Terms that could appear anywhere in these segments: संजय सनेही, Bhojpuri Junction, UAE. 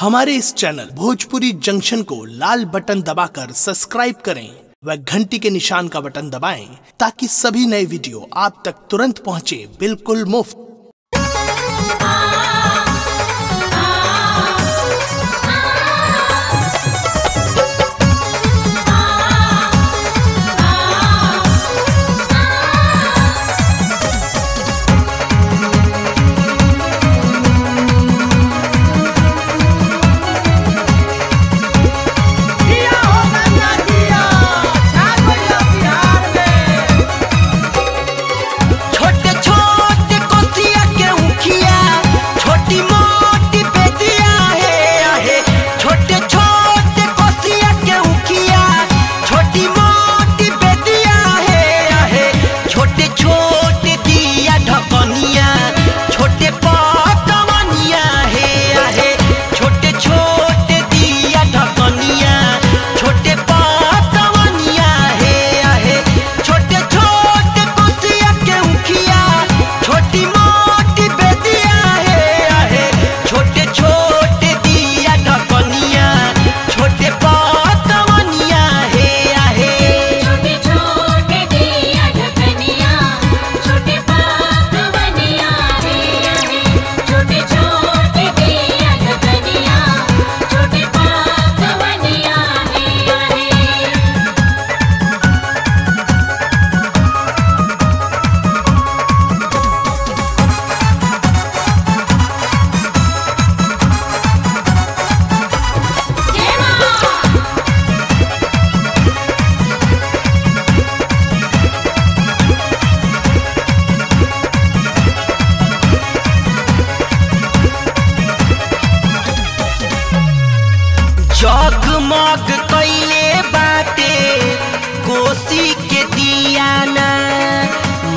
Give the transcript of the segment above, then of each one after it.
हमारे इस channel Bhojpuri junction को लाल बटन दबाकर सब्सक्राइब करें व घंटी के निशान का बटन दबाएं ताकि सभी नए वीडियो आप तक तुरंत पहुंचे बिल्कुल मुफ्त। जगमग कैले बाटे कोसी के दियाना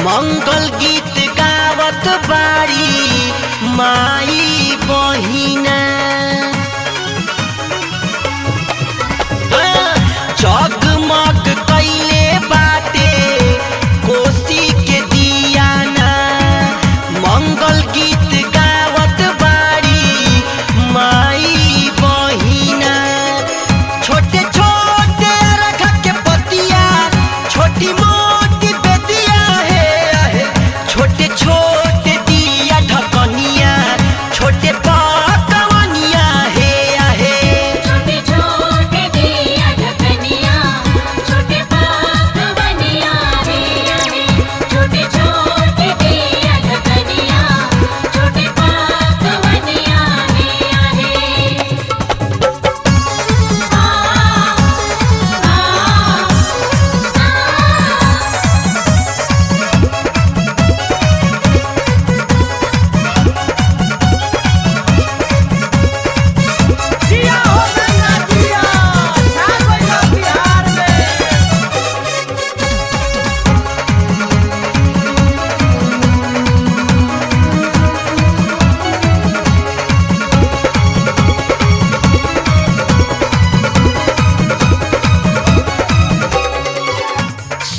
मंगल गीत गावत बारी माई बहिना। जगमग कैले बाटे कोसी के दियाना मंगल गीत गावत बारी माई बहिना।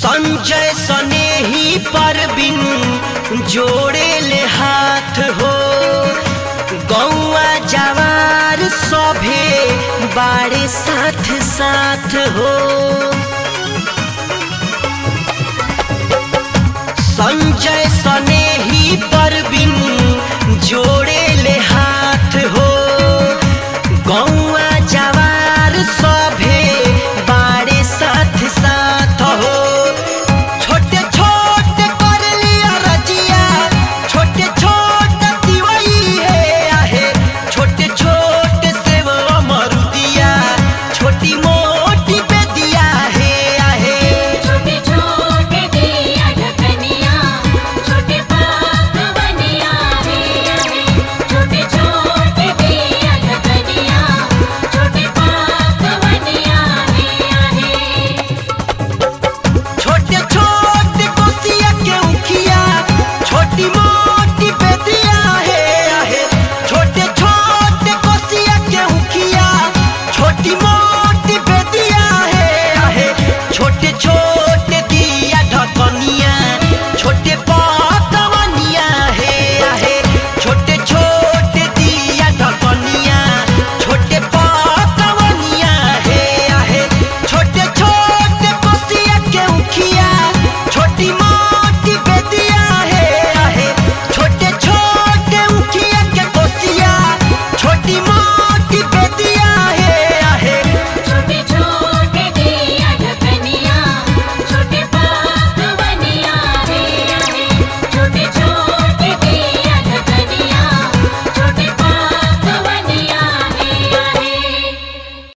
संजय सनेही पर बिनु जोड़े ले हाथ हो गौआ जवार सभे बारे साथ साथ हो। संजय सनेही पर बिनु